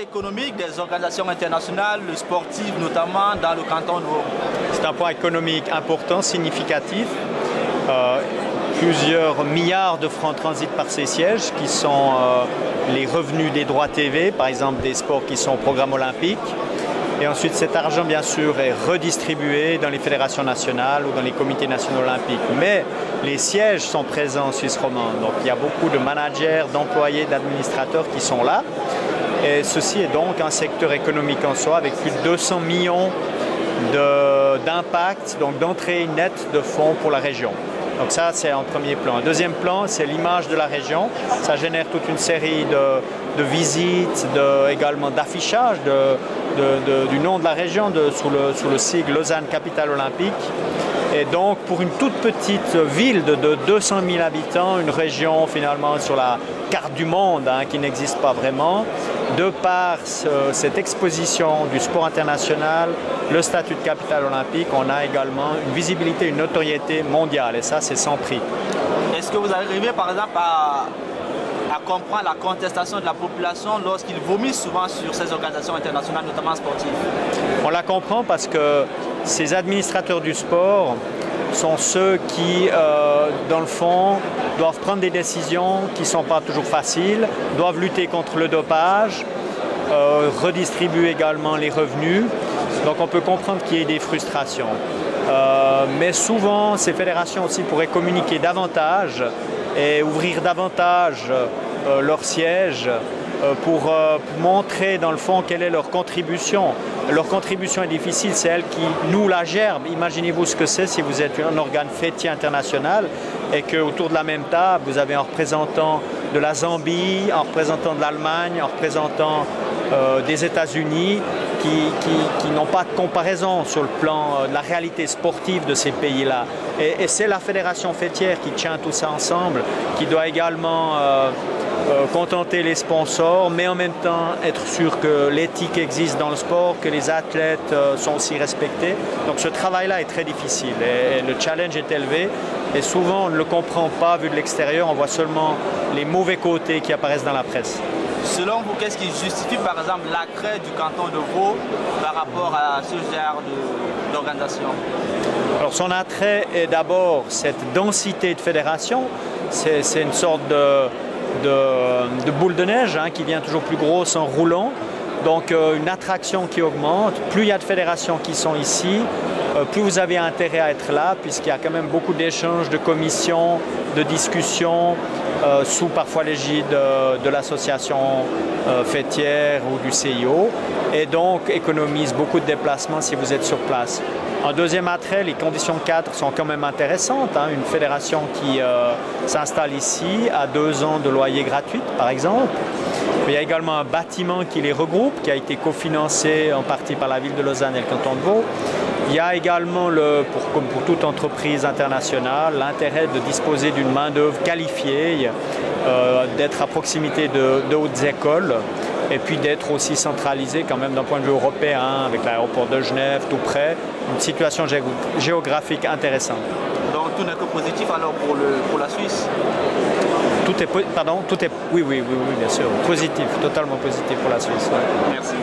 L'intérêt économique des organisations internationales sportives, notamment dans le canton de Vaud. C'est un point économique important, significatif. Plusieurs milliards de francs transitent par ces sièges, qui sont les revenus des droits TV, par exemple des sports qui sont au programme olympique. Et ensuite, cet argent, bien sûr, est redistribué dans les fédérations nationales ou dans les comités nationaux olympiques. Mais les sièges sont présents en Suisse romande. Donc, il y a beaucoup de managers, d'employés, d'administrateurs qui sont là. Et ceci est donc un secteur économique en soi, avec plus de 200 millions d'impact, donc d'entrées nettes de fonds pour la région. Donc ça, c'est un premier plan. Un deuxième plan, c'est l'image de la région. Ça génère toute une série de visites, également d'affichage du nom de la région sous le sigle Lausanne Capitale Olympique. Et donc, pour une toute petite ville de 200 000 habitants, une région finalement sur la carte du monde qui n'existe pas vraiment, de par cette exposition du sport international, le statut de capitale olympique, on a également une visibilité, une notoriété mondiale. Et ça, c'est sans prix. Est-ce que vous arrivez par exemple à comprendre la contestation de la population lorsqu'ils vomissent souvent sur ces organisations internationales, notamment sportives? On la comprend parce que ces administrateurs du sport sont ceux qui, dans le fond, doivent prendre des décisions qui ne sont pas toujours faciles, doivent lutter contre le dopage, redistribuer également les revenus. Donc on peut comprendre qu'il y ait des frustrations. Mais souvent, ces fédérations aussi pourraient communiquer davantage et ouvrir davantage leurs sièges pour montrer dans le fond quelle est leur contribution. Leur contribution est difficile, c'est elle qui noue la gerbe. Imaginez-vous ce que c'est si vous êtes un organe fêtier international et qu'autour de la même table, vous avez un représentant de la Zambie, un représentant de l'Allemagne, un représentant des États-Unis qui n'ont pas de comparaison sur le plan de la réalité sportive de ces pays-là. Et c'est la fédération fêtière qui tient tout ça ensemble, qui doit également contenter les sponsors, mais en même temps être sûr que l'éthique existe dans le sport, que les athlètes sont aussi respectés. Donc ce travail-là est très difficile et le challenge est élevé. Et souvent, on ne le comprend pas vu de l'extérieur, on voit seulement les mauvais côtés qui apparaissent dans la presse. Selon vous, qu'est-ce qui justifie par exemple l'attrait du canton de Vaud par rapport à ce genre d'organisation? Alors son attrait est d'abord cette densité de fédération, c'est une sorte de boule de neige qui devient toujours plus grosse en roulant, donc une attraction qui augmente. Plus il y a de fédérations qui sont ici, plus vous avez intérêt à être là, puisqu'il y a quand même beaucoup d'échanges, de commissions, de discussions, sous parfois l'égide de l'association fêtière ou du CIO, et donc économise beaucoup de déplacements si vous êtes sur place. En deuxième attrait, les conditions cadres sont quand même intéressantes. Une fédération qui s'installe ici a 2 ans de loyer gratuit, par exemple. Il y a également un bâtiment qui les regroupe, qui a été cofinancé en partie par la ville de Lausanne et le canton de Vaud. Il y a également, comme pour toute entreprise internationale, l'intérêt de disposer d'une main-d'œuvre qualifiée, d'être à proximité de hautes écoles et puis d'être aussi centralisé quand même d'un point de vue européen, avec l'aéroport de Genève tout près, une situation géographique intéressante. Donc tout n'est que positif alors pour la Suisse? Tout est, pardon, tout est, oui, bien sûr, positif, totalement positif pour la Suisse. Ouais. Merci.